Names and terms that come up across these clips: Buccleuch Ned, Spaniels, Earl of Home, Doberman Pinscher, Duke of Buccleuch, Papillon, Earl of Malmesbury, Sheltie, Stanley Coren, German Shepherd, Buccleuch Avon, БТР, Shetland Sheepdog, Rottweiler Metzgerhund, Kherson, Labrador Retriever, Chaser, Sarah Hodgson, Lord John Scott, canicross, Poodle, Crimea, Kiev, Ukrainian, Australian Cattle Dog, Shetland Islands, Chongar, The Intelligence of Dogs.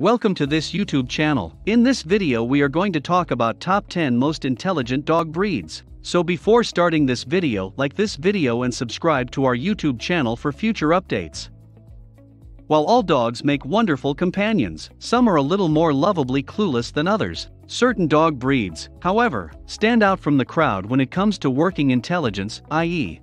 Welcome to this YouTube channel. In this video we are going to talk about top 10 most intelligent dog breeds. So before starting this video, like this video and subscribe to our YouTube channel for future updates. While all dogs make wonderful companions, some are a little more lovably clueless than others. Certain dog breeds, however, stand out from the crowd when it comes to working intelligence, i.e.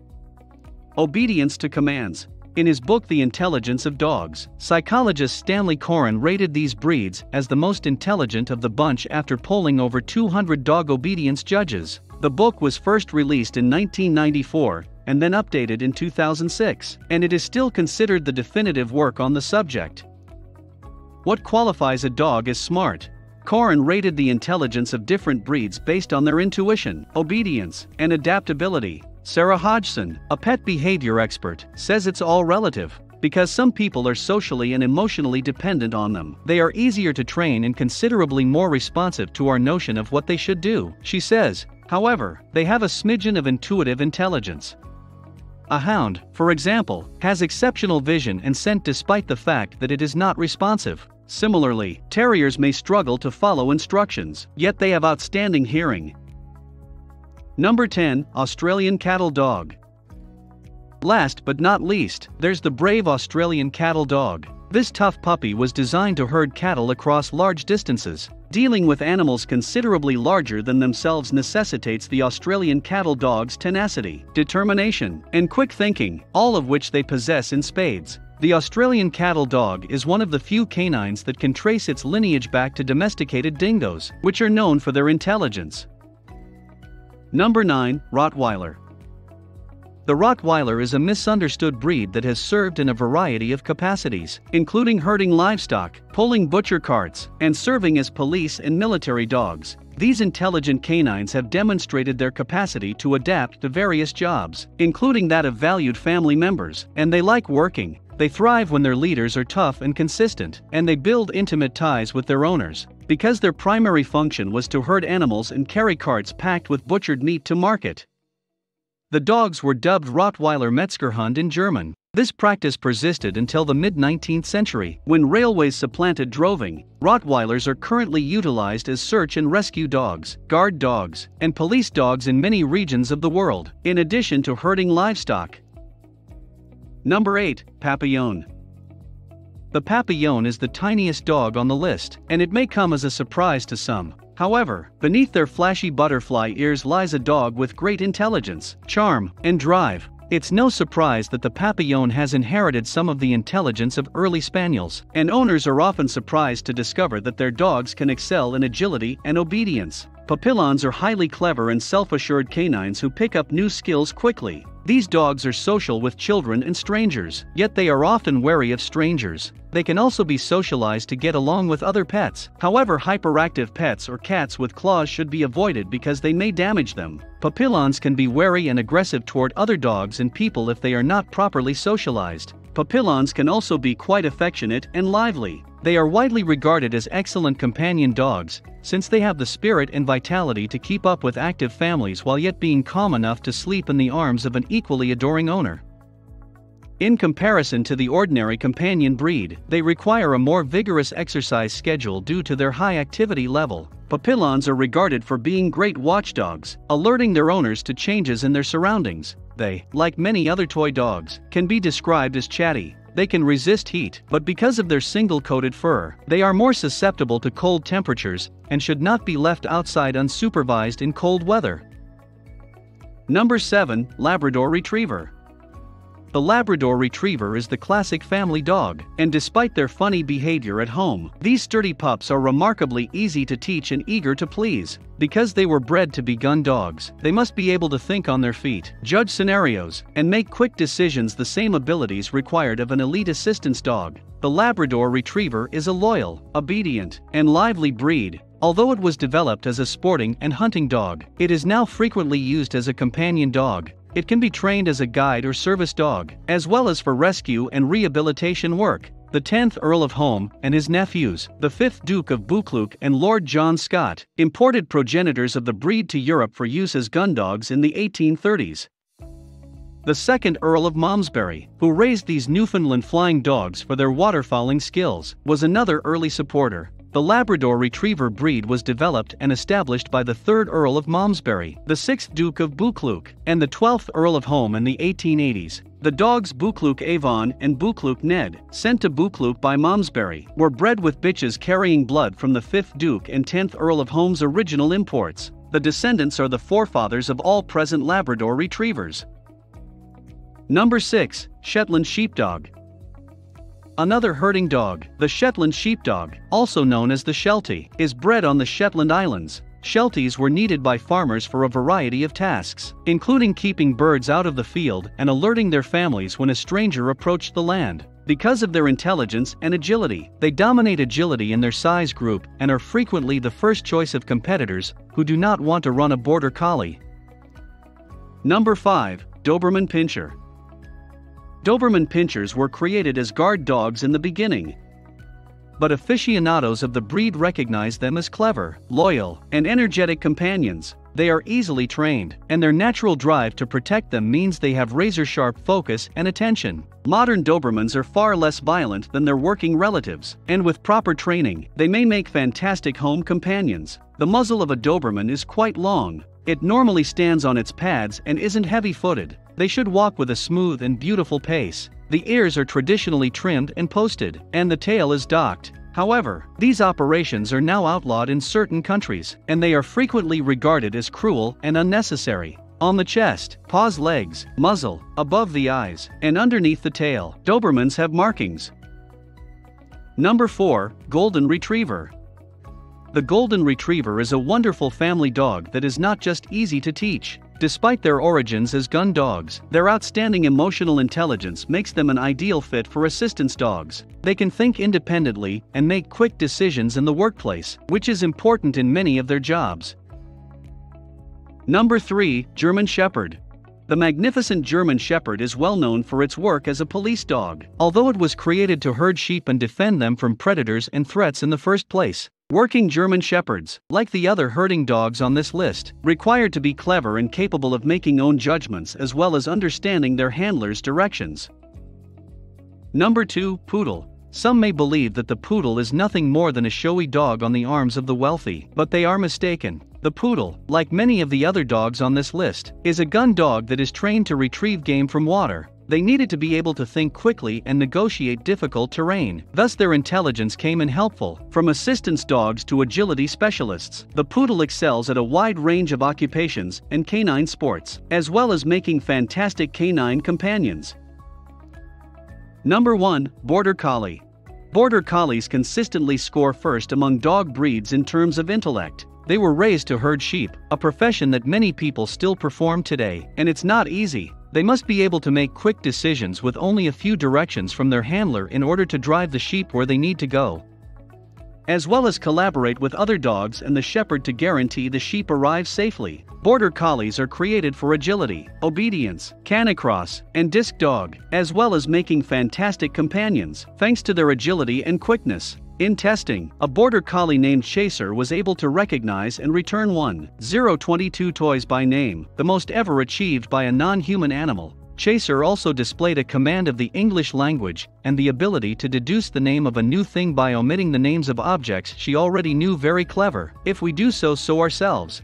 obedience to commands. In his book The Intelligence of Dogs, psychologist Stanley Coren rated these breeds as the most intelligent of the bunch after polling over 200 dog obedience judges. The book was first released in 1994 and then updated in 2006, and it is still considered the definitive work on the subject. What qualifies a dog as smart? Coren rated the intelligence of different breeds based on their intuition, obedience, and adaptability. Sarah Hodgson, a pet behavior expert, says it's all relative, because some people are socially and emotionally dependent on them. They are easier to train and considerably more responsive to our notion of what they should do, she says. However, they have a smidgen of intuitive intelligence. A hound, for example, has exceptional vision and scent despite the fact that it is not responsive. Similarly, terriers may struggle to follow instructions, yet they have outstanding hearing. Number 10, Australian Cattle Dog. Last but not least, there's the brave Australian Cattle Dog. This tough puppy was designed to herd cattle across large distances. Dealing with animals considerably larger than themselves necessitates the Australian Cattle Dog's tenacity, determination, and quick thinking, all of which they possess in spades. The Australian Cattle Dog is one of the few canines that can trace its lineage back to domesticated dingoes, which are known for their intelligence. Number 9, Rottweiler. The Rottweiler is a misunderstood breed that has served in a variety of capacities, including herding livestock, pulling butcher carts, and serving as police and military dogs. These intelligent canines have demonstrated their capacity to adapt to various jobs, including that of valued family members, and they like working. They thrive when their leaders are tough and consistent, and they build intimate ties with their owners. Because their primary function was to herd animals and carry carts packed with butchered meat to market, the dogs were dubbed Rottweiler Metzgerhund in German. This practice persisted until the mid-19th century, when railways supplanted droving. Rottweilers are currently utilized as search and rescue dogs, guard dogs, and police dogs in many regions of the world, in addition to herding livestock. Number 8, Papillon. The Papillon is the tiniest dog on the list, and it may come as a surprise to some. However, beneath their flashy butterfly ears lies a dog with great intelligence, charm, and drive. It's no surprise that the Papillon has inherited some of the intelligence of early spaniels, and owners are often surprised to discover that their dogs can excel in agility and obedience. Papillons are highly clever and self-assured canines who pick up new skills quickly. These dogs are social with children and strangers, yet they are often wary of strangers. They can also be socialized to get along with other pets. However, hyperactive pets or cats with claws should be avoided because they may damage them. Papillons can be wary and aggressive toward other dogs and people if they are not properly socialized. Papillons can also be quite affectionate and lively. They are widely regarded as excellent companion dogs, since they have the spirit and vitality to keep up with active families while yet being calm enough to sleep in the arms of an equally adoring owner. In comparison to the ordinary companion breed, they require a more vigorous exercise schedule due to their high activity level. Papillons are regarded for being great watchdogs, alerting their owners to changes in their surroundings. They, like many other toy dogs, can be described as chatty. They can resist heat, but because of their single-coated fur, they are more susceptible to cold temperatures and should not be left outside unsupervised in cold weather. Number 7, Labrador Retriever. The Labrador Retriever is the classic family dog, and despite their funny behavior at home, these sturdy pups are remarkably easy to teach and eager to please. Because they were bred to be gun dogs, they must be able to think on their feet, judge scenarios, and make quick decisions, the same abilities required of an elite assistance dog. The Labrador Retriever is a loyal, obedient, and lively breed. Although it was developed as a sporting and hunting dog, it is now frequently used as a companion dog. It can be trained as a guide or service dog, as well as for rescue and rehabilitation work. The 10th Earl of Home and his nephews, the 5th Duke of Buccleuch and Lord John Scott, imported progenitors of the breed to Europe for use as gun dogs in the 1830s. the second Earl of Malmesbury, who raised these Newfoundland flying dogs for their waterfowling skills, was another early supporter. The Labrador Retriever breed was developed and established by the 3rd Earl of Malmesbury, the 6th Duke of Buccleuch, and the 12th Earl of Home in the 1880s. The dogs Buccleuch Avon and Buccleuch Ned, sent to Buccleuch by Malmesbury, were bred with bitches carrying blood from the 5th Duke and 10th Earl of Home's original imports. The descendants are the forefathers of all present Labrador Retrievers. Number 6. Shetland Sheepdog. Another herding dog, the Shetland Sheepdog, also known as the Sheltie, is bred on the Shetland Islands. Shelties were needed by farmers for a variety of tasks, including keeping birds out of the field and alerting their families when a stranger approached the land. Because of their intelligence and agility, they dominate agility in their size group and are frequently the first choice of competitors who do not want to run a Border Collie. Number 5. Doberman Pinscher. Doberman Pinschers were created as guard dogs in the beginning, but aficionados of the breed recognize them as clever, loyal, and energetic companions. They are easily trained, and their natural drive to protect them means they have razor-sharp focus and attention. Modern Dobermans are far less violent than their working relatives, and with proper training, they may make fantastic home companions. The muzzle of a Doberman is quite long. It normally stands on its pads and isn't heavy-footed. They should walk with a smooth and beautiful pace. The ears are traditionally trimmed and posted, and the tail is docked. However, these operations are now outlawed in certain countries, and they are frequently regarded as cruel and unnecessary. On the chest, paws, legs, muzzle, above the eyes, and underneath the tail, Dobermans have markings. Number 4. Golden Retriever. The Golden Retriever is a wonderful family dog that is not just easy to teach. Despite their origins as gun dogs, their outstanding emotional intelligence makes them an ideal fit for assistance dogs. They can think independently and make quick decisions in the workplace, which is important in many of their jobs. Number 3. German Shepherd. The magnificent German Shepherd is well known for its work as a police dog, although it was created to herd sheep and defend them from predators and threats in the first place. Working German Shepherds, like the other herding dogs on this list, required to be clever and capable of making own judgments as well as understanding their handler's directions. Number 2. Poodle. Some may believe that the Poodle is nothing more than a showy dog on the arms of the wealthy, but they are mistaken. The Poodle, like many of the other dogs on this list, is a gun dog that is trained to retrieve game from water. They needed to be able to think quickly and negotiate difficult terrain, thus their intelligence came in helpful. From assistance dogs to agility specialists, the Poodle excels at a wide range of occupations and canine sports, as well as making fantastic canine companions. Number 1. Border Collie. Border Collies consistently score first among dog breeds in terms of intellect. They were raised to herd sheep, a profession that many people still perform today, and it's not easy. They must be able to make quick decisions with only a few directions from their handler in order to drive the sheep where they need to go, as well as collaborate with other dogs and the shepherd to guarantee the sheep arrive safely. Border Collies are created for agility, obedience, canicross, and disc dog, as well as making fantastic companions, thanks to their agility and quickness. In testing, a Border Collie named Chaser was able to recognize and return 1,022 toys by name, the most ever achieved by a non-human animal. Chaser also displayed a command of the English language and the ability to deduce the name of a new thing by omitting the names of objects she already knew. Very clever, if we do so ourselves.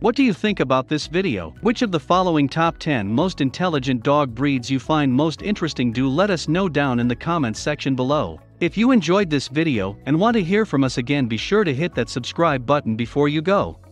What do you think about this video? Which of the following top 10 most intelligent dog breeds you find most interesting? Do let us know down in the comments section below. If you enjoyed this video and want to hear from us again, be sure to hit that subscribe button before you go.